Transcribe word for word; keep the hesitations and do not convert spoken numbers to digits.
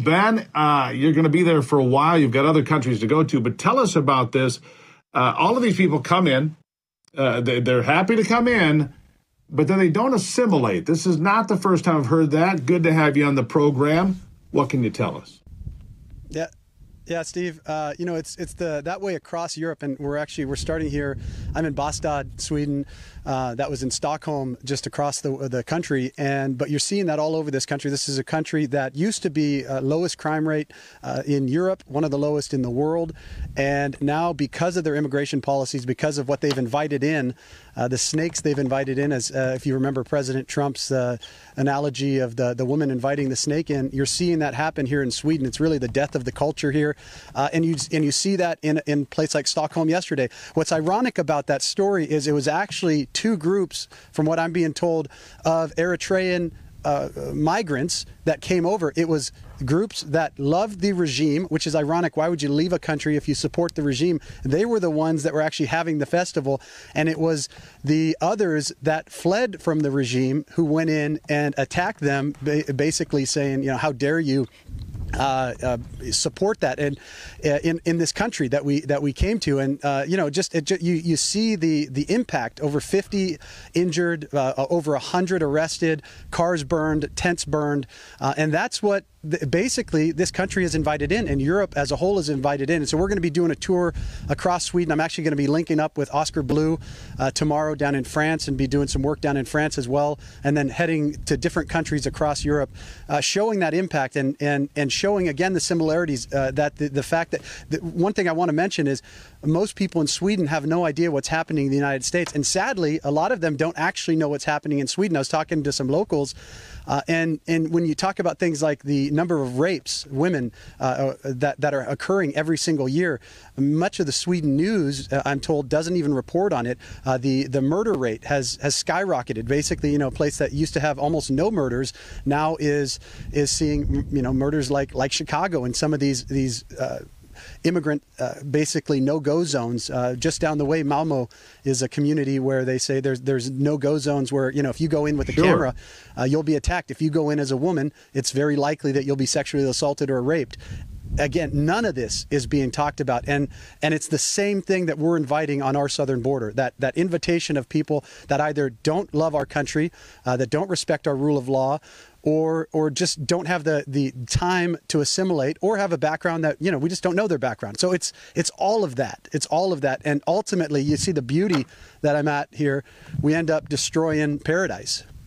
Then uh, you're going to be there for a while. You've got other countries to go to. But tell us about this. Uh, all of these people come in. Uh, they, they're happy to come in, but then they don't assimilate. This is not the first time I've heard that. Good to have you on the program. What can you tell us? Yeah. Yeah, Steve, uh, you know, it's it's the that way across Europe, and we're actually we're starting here. I'm in Båstad, Sweden. Uh, that was in Stockholm, just across the the country. And but you're seeing that all over this country. This is a country that used to be uh, lowest crime rate uh, in Europe, one of the lowest in the world. And now, because of their immigration policies, because of what they've invited in, uh, the snakes they've invited in, as uh, if you remember President Trump's uh, analogy of the the woman inviting the snake in, you're seeing that happen here in Sweden. It's really the death of the culture here. Uh, and you and you see that in in place like Stockholm yesterday. What's ironic about that story is it was actually two groups, from what I'm being told, of Eritrean uh, migrants that came over. It was groups that loved the regime, which is ironic. Why would you leave a country if you support the regime? They were the ones that were actually having the festival, and it was the others that fled from the regime who went in and attacked them, basically saying, you know, how dare you Uh, uh, support that and uh, in in this country that we that we came to. And uh, you know, just it, you you see the the impact. Over fifty injured, uh, over a hundred arrested, cars burned, tents burned, uh, and that's what basically this country is invited in, and Europe as a whole is invited in. And so we're going to be doing a tour across Sweden. I'm actually going to be linking up with Oscar Blue uh, tomorrow down in France, and be doing some work down in France as well, and then heading to different countries across Europe, uh, showing that impact and and and showing again the similarities. Uh, that the, the fact that the, one thing I want to mention is most people in Sweden have no idea what's happening in the United States, and sadly a lot of them don't actually know what's happening in Sweden. I was talking to some locals, uh, and and when you talk about things like the number of rapes, women uh, that that are occurring every single year, much of the Sweden news, uh, I'm told, doesn't even report on it. Uh, the the murder rate has has skyrocketed. Basically, you know, a place that used to have almost no murders now is is seeing, you know, murders like like Chicago and some of these these. Uh, immigrant, uh, basically no-go zones. Uh, just down the way, Malmo is a community where they say there's there's no-go zones where, you know, if you go in with a sure. camera, uh, you'll be attacked. If you go in as a woman, it's very likely that you'll be sexually assaulted or raped. Again, none of this is being talked about, and and it's the same thing that we're inviting on our southern border. That that invitation of people that either don't love our country, uh, that don't respect our rule of law, or or just don't have the the time to assimilate, or have a background that, you know, we just don't know their background. So it's it's all of that. It's all of that, and ultimately, you see the beauty that I'm at here. We end up destroying paradise.